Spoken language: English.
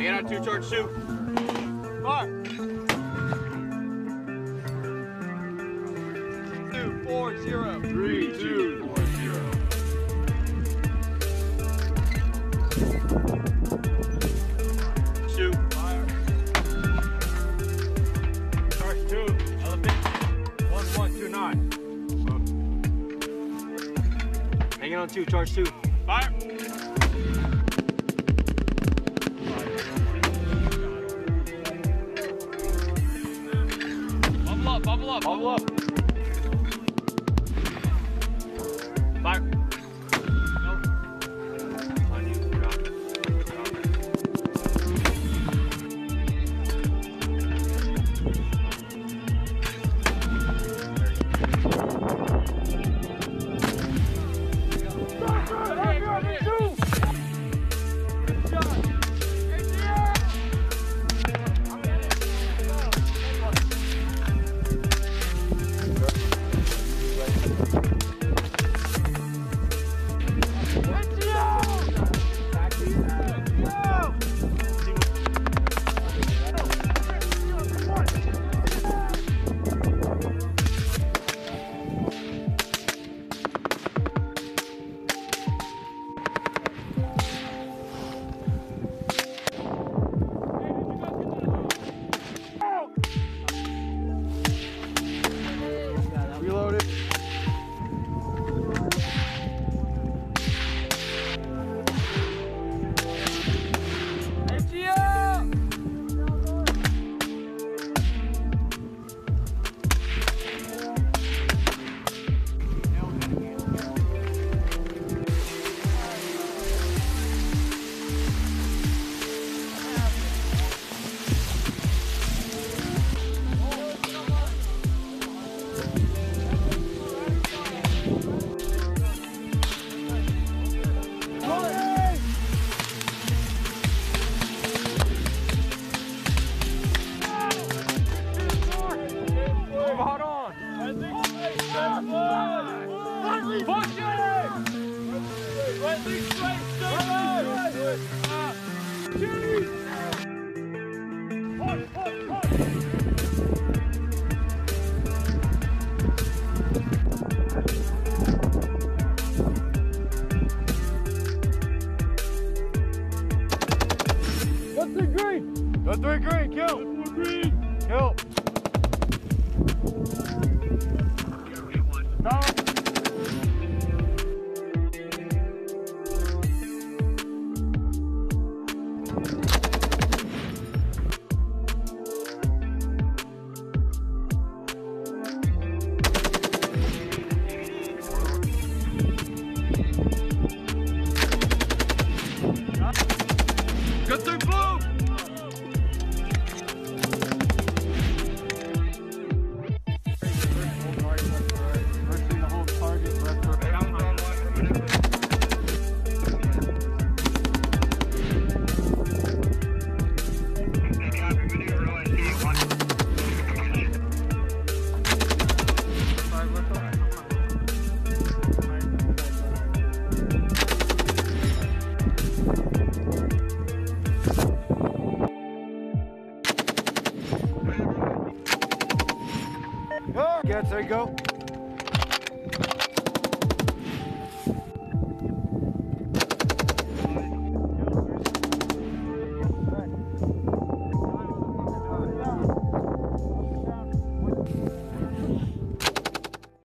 Take it out, two charge, shoot. Fire. 2, 4, 0. 3, 2, 4, 0. Shoot. Fire. Charge 2. Elevate. 1, 1, 2, 9. Hanging on 2. Charge 2. Fire. Bubble up, bubble up. Fire. Nope. On you, drop it. Drop it. Good job. Go 3 green, kill. 3 green, kill. No. Good through blue. Yes, there you go.